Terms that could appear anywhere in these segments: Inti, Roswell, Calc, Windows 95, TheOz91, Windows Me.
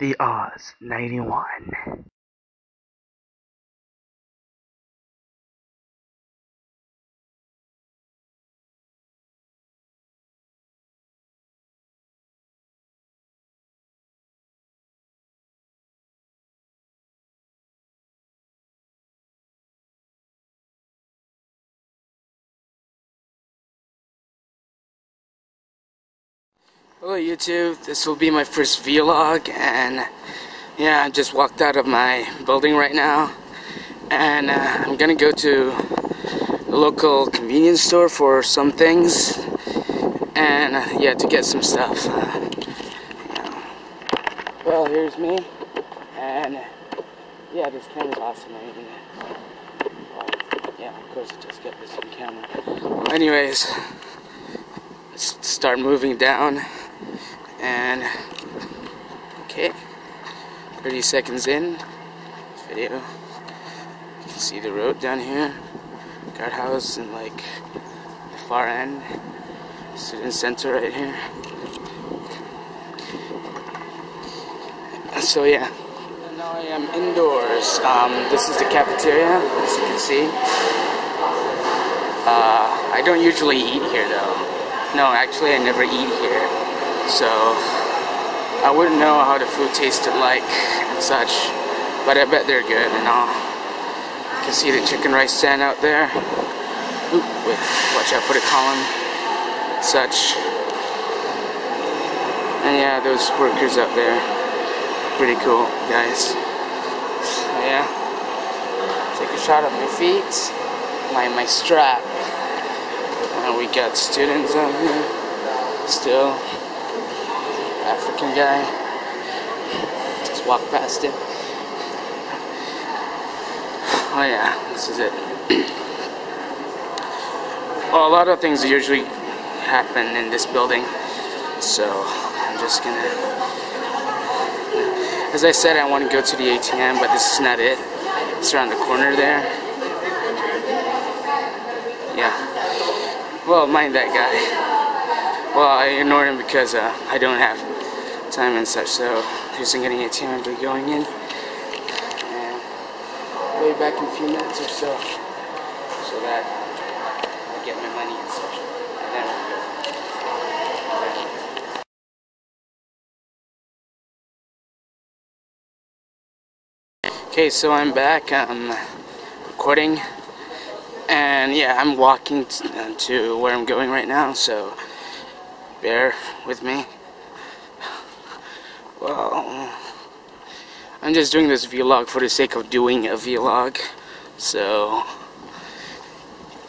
TheOz91. Hello YouTube, this will be my first vlog, and yeah, I just walked out of my building right now, and I'm gonna go to a local convenience store for some things, and yeah, to get some stuff. Well, here's me, and yeah, this camera's awesome. I mean, well, yeah, of course I just got this on camera. Well, anyways, let's start moving down. And okay, 30 seconds in this video, you can see the road down here, guardhouse in like the far end, student center right here. So yeah, and now I am indoors. This is the cafeteria, as you can see. I don't usually eat here though. No, actually I never eat here. So I wouldn't know how the food tasted like and such, but I bet they're good and all. You can see the chicken rice stand out there. Oop, wait, watch out for the column, such. And yeah, those workers out there, pretty cool guys. So yeah, take a shot of my feet, my strap, and we got students out here still. African guy, just walk past it. Oh yeah, this is it. Well, a lot of things usually happen in this building, so I'm just gonna, as I said, I want to go to the ATM, but this is not it. It's around the corner there. Yeah, well, mind that guy. Well, I ignored him because I don't have time and such, so just getting a team and going in. And we'll be back in a few minutes or so, so that I get my money and such. And then we'll go. Okay, so I'm back. I'm recording, and yeah, I'm walking to where I'm going right now, so bear with me. Well, I'm just doing this vlog for the sake of doing a vlog, so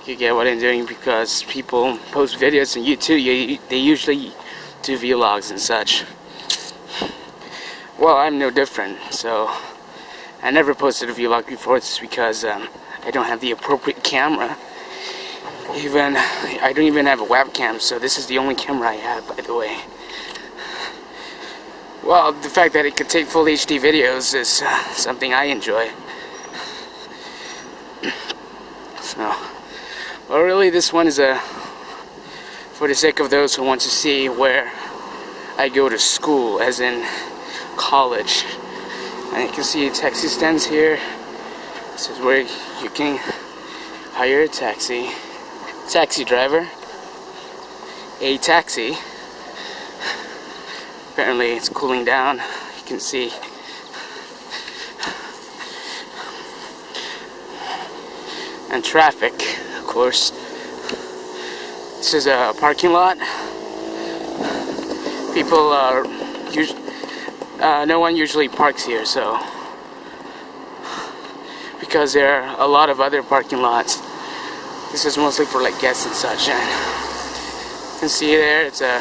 you get what I'm doing, because people post videos on YouTube, they usually do vlogs and such. Well, I'm no different, so I never posted a vlog before. It's because I don't have the appropriate camera. Even I don't even have a webcam, so this is the only camera I have, by the way. Well, the fact that it could take full HD videos is something I enjoy. So, well, really, this one is for the sake of those who want to see where I go to school, as in college. And you can see taxi stands here. This is where you can hire a taxi. Taxi driver, a taxi. Apparently it's cooling down, you can see. And traffic, of course. This is a parking lot. People are no one usually parks here, so because there are a lot of other parking lots. This is mostly for like guests and such. And you can see there, it's a,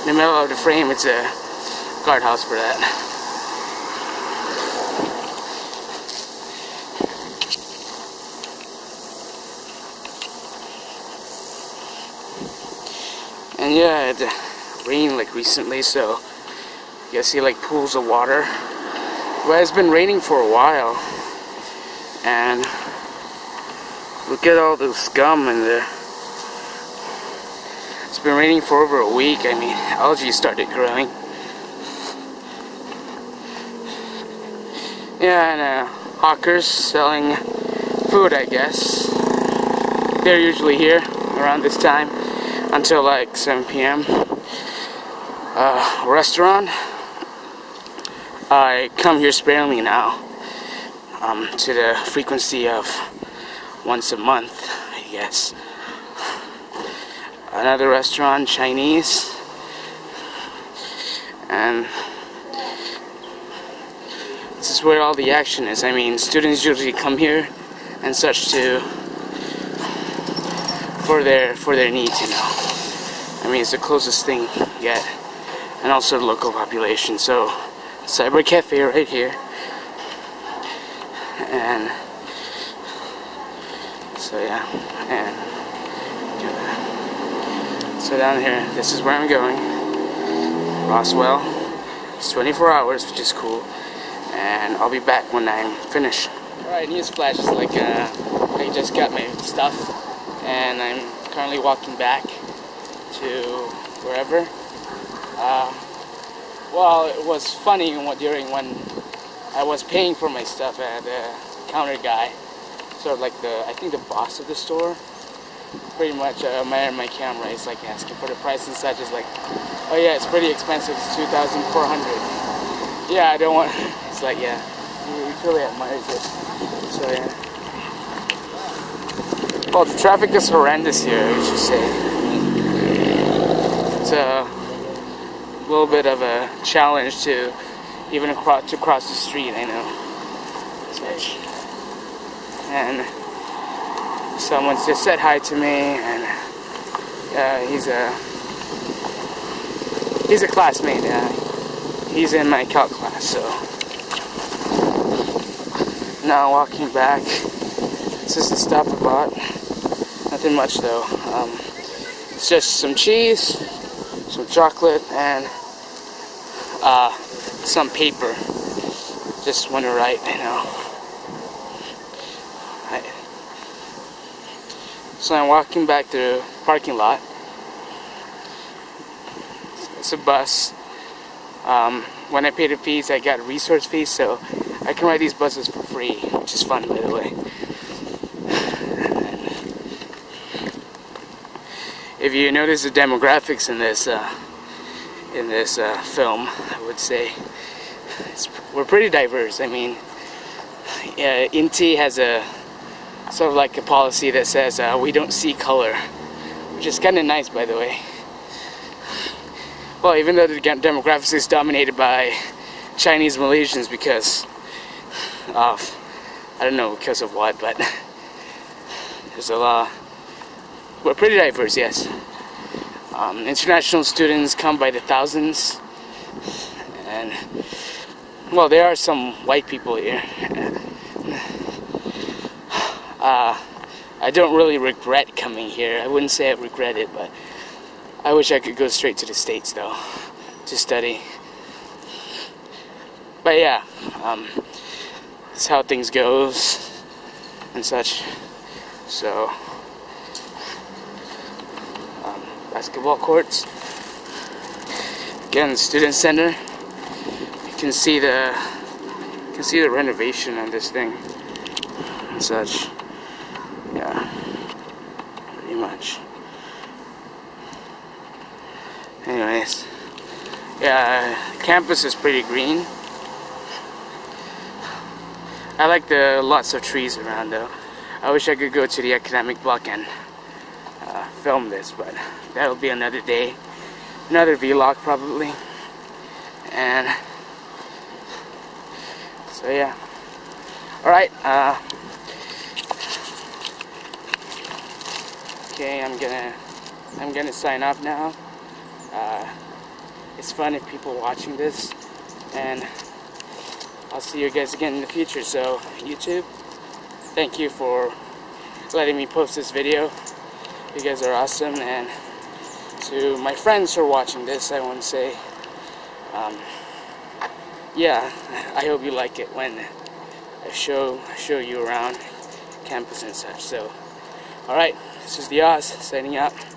in the middle of the frame, it's a guardhouse for that. And yeah, it rained like recently, so you see like pools of water. Well, it's been raining for a while, and look at all the scum in there. It's been raining for over a week. I mean, algae started growing. Yeah, and hawkers selling food, I guess. They're usually here around this time until like 7 p.m. Restaurant. I come here sparingly now, to the frequency of once a month, I guess. Another restaurant, Chinese, and this is where all the action is. I mean, students usually come here and such to for their needs, you know. I mean, it's the closest thing you can get, and also the local population. So, cyber cafe right here, and so yeah, and. So down here, this is where I'm going. Roswell. It's 24 hours, which is cool. And I'll be back when I'm finished. Alright, newsflash. It's like I just got my stuff, and I'm currently walking back to wherever. Well, it was funny during when I was paying for my stuff at the counter guy, sort of like I think the boss of the store. Pretty much admire my camera. It's like asking for the price and such. It's like, oh yeah, it's pretty expensive. It's 2,400. Yeah, I don't want. It's like, yeah, he really admires it. So yeah. Well, the traffic is horrendous here, I should say. It's a little bit of a challenge to even cross the street. I know. Such. And. Someone just said hi to me, and he's a classmate. He's in my Calc class, so now walking back. This is the stuff I bought. Nothing much though. It's just some cheese, some chocolate, and some paper. Just want to write, you know. So I'm walking back to the parking lot. It's a bus. When I paid the fees, I got resource fees, so I can ride these buses for free, which is fun, by the way. If you notice the demographics in this film, I would say we're pretty diverse. I mean, Inti has a sort of like a policy that says we don't see color, which is kind of nice, by the way. Well, even though the demographics is dominated by Chinese Malaysians because of, I don't know because of what, but there's a lot. We're pretty diverse, yes. International students come by the thousands, and well, there are some white people here. I don't really regret coming here. I wouldn't say I regret it, but I wish I could go straight to the States, though, to study. But yeah, that's how things goes and such. So, basketball courts. Again, the student center. You can see the renovation on this thing and such. Yeah, pretty much. Anyways, yeah, campus is pretty green. I like the lots of trees around though. I wish I could go to the academic block and film this, but that'll be another day. Another vlog probably. And so yeah. Alright, okay, I'm gonna sign off now. It's fun if people watching this, and I'll see you guys again in the future. So YouTube, thank you for letting me post this video. You guys are awesome, and to my friends who are watching this, I want to say, yeah, I hope you like it when I show you around campus and such. So, all right. This is TheOz, signing out.